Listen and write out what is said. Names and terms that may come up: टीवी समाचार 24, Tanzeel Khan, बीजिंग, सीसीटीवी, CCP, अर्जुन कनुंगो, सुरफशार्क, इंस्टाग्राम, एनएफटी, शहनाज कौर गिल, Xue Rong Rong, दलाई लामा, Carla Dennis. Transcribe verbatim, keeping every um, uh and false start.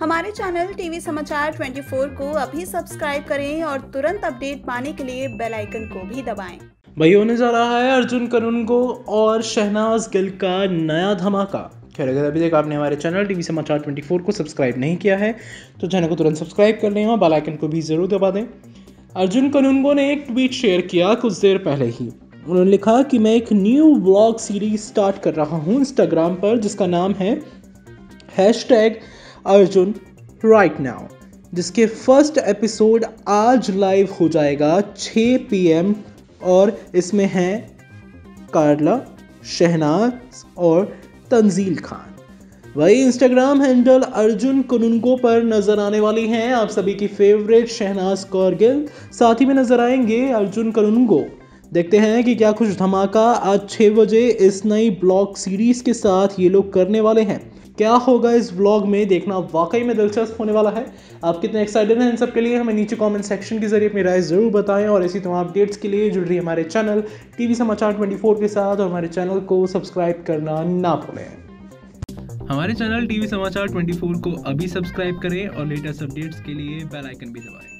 हमारे channel TV समाचार चौबीस को अभी सब्सक्राइब करें और तुरंत अपडेट पाने के लिए बेल आइकन को भी दबाएं। भाई होने जा रहा है अर्जुन कनुंगो और शहनाज गिल का नया धमाका। खैर, अगर अभी तक आपने हमारे चैनल टीवी समाचार चौबीस को सब्सक्राइब नहीं किया है तो चैनल को तुरंत सब्सक्राइब कर लें और बेल आइकन को भी जरूर दबा दें। अर्जुन कनुंगो ने एक ट्वीट शेयर किया कुछ देर पहले ही। उन्होंने लिखा कि मैं एक न्यू व्लॉग सीरीज स्टार्ट कर रहा हूँ इंस्टाग्राम पर, जिसका नाम है हैशटैग अर्जुन राइट नाउ, जिसके फर्स्ट एपिसोड आज लाइव हो जाएगा छह पी एम और इसमें हैं कार्ला, शहनाज और तंजील खान। वही इंस्टाग्राम हैंडल अर्जुन कनुंगो पर नज़र आने वाली हैं आप सभी की फेवरेट शहनाज कौर गिल, साथ ही में नज़र आएंगे अर्जुन कनुंगो। देखते हैं कि क्या कुछ धमाका आज छः बजे इस नई ब्लॉग सीरीज़ के साथ ये लोग करने वाले हैं। क्या होगा इस व्लॉग में, देखना वाकई में दिलचस्प होने वाला है। आप कितने एक्साइटेड हैं इन सब के लिए, हमें नीचे कमेंट सेक्शन के जरिए अपनी राय ज़रूर बताएं और इसी तरह अपडेट्स के लिए जुड़ रही हमारे चैनल टीवी समाचार चौबीस के साथ और हमारे चैनल को सब्सक्राइब करना ना भूलें। हमारे चैनल टीवी समाचार चौबीस को अभी सब्सक्राइब करें और लेटेस्ट अपडेट्स के लिए बेल आइकन भी दबाएँ।